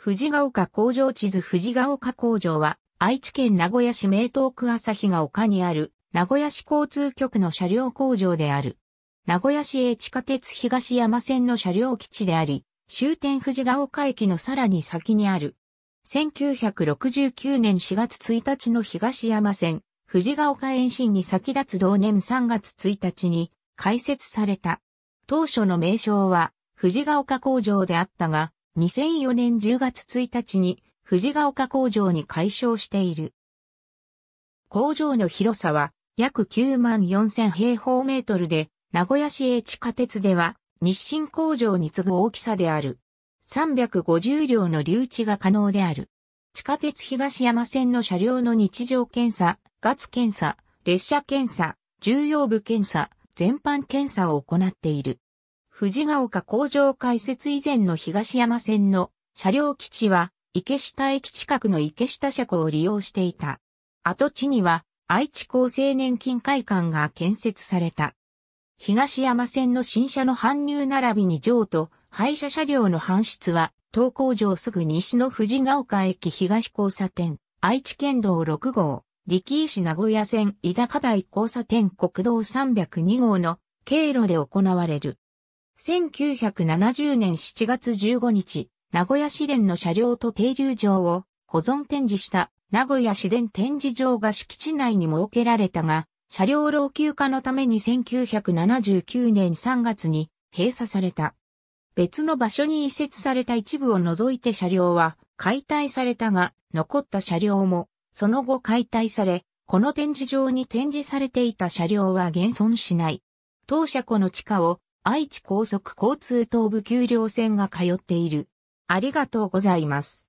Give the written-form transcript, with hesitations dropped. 藤ヶ丘工場地図。藤ヶ丘工場は愛知県名古屋市名東区旭ヶ丘にある名古屋市交通局の車両工場である。名古屋市営地下鉄東山線の車両基地であり、終点藤ヶ丘駅のさらに先にある。1969年4月1日の東山線藤ヶ丘延伸に先立つ同年3月1日に開設された。当初の名称は藤ヶ丘工場であったが、2004年10月1日に藤ヶ丘工場に改称している。工場の広さは約94,000平方メートルで、名古屋市営地下鉄では日進工場に次ぐ大きさである。350両の留置が可能である。地下鉄東山線の車両の日常検査、ガス検査、列車検査、重要部検査、全般検査を行っている。藤ヶ丘工場開設以前の東山線の車両基地は池下駅近くの池下車庫を利用していた。跡地には愛知厚生年金会館が建設された。東山線の新車の搬入並びに譲渡、廃車車両の搬出は当工場すぐ西の藤ヶ丘駅東交差点、愛知県道6号、力石名古屋線飯高台交差点国道302号の経路で行われる。1970年7月15日、名古屋市電の車両と停留場を保存展示した名古屋市電展示場が敷地内に設けられたが、車両老朽化のために1979年3月に閉鎖された。別の場所に移設された一部を除いて車両は解体されたが、残った車両もその後解体され、この展示場に展示されていた車両は現存しない。当車庫の地下を愛知高速交通東部丘陵線が通っている。ありがとうございます。